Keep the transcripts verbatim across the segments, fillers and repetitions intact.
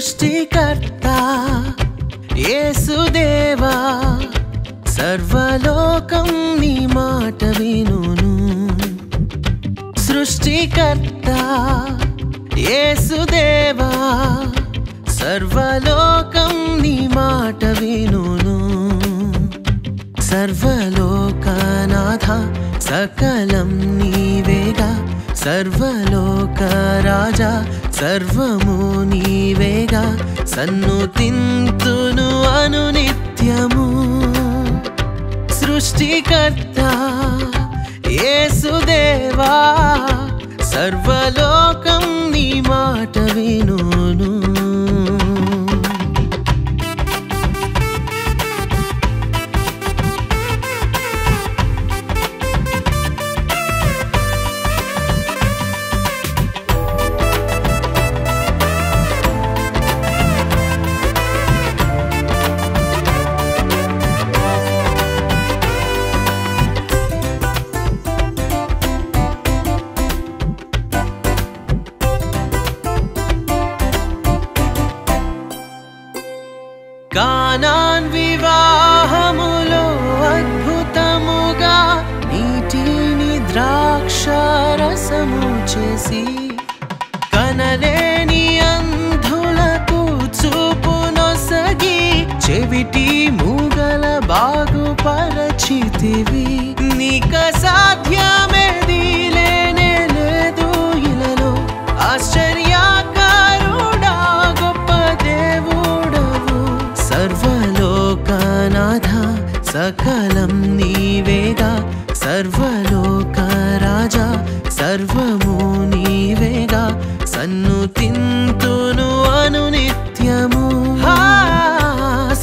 सृष्टिकर्ता యేసుదేవా సర్వలోకం నీ మాట వినును సృష్టికర్త యేసుదేవా సర్వలోకం నీ మాట వినును సర్వలోకనాథ సకలం నీవేగా सर्वलोक राजा सर्वमु नीवेगा सन्नुतिंतुनु अनुनित्यमु सृष्टिकर्ता యేసుదేవా सर्वलोकं नी माट विनुनु कानान विवाहमुलो अद्भुतमुगा नीटिनी द्राक्षारसमु चेसी कनलेनी अंधुलकु चूपुनोसगी चेविटी मूगल बागुपरचितिवी नीक साध्यमेदी लेने लेदु इललो आश्चर्य सकलम नीवेगा सर्वलोक राजा सर्वमु नीवेगा सन्नुतिंतुनु अनुनित्यमु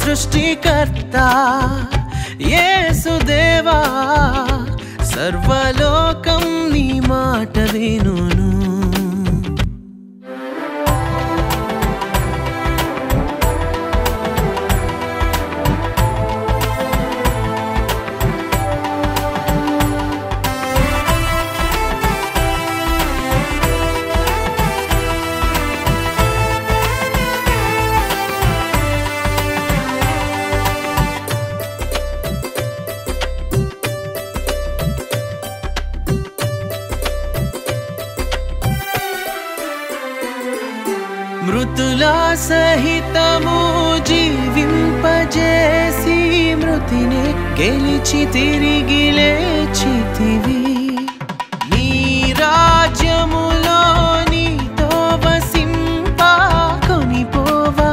सृष्टिकर्ता యేసుదేవా सर्वलोकं नी माट विनुनु मृतुला सहितमु जीविंपजेसी मृतिने गेलिचि तिरिगि लेचितिवि नी राज्यमुलो नीतो वसिंपा कोनिपोवा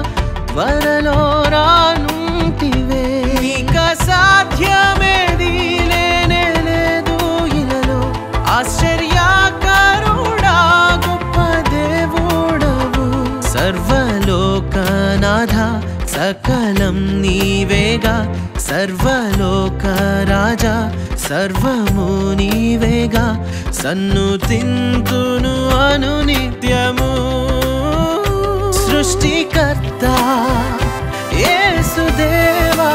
वरलो रानुंटिवे नीक साध्यमेदी लेनेलेदु इललो आश्चर्य सर्वलोकनाथा सकलं नीवेगा सर्वलोक राजा सर्वमु नीवेगा सन्नुतिंतुनु अनुनित्यमु सृष्टिकर्ता యేసుదేవా।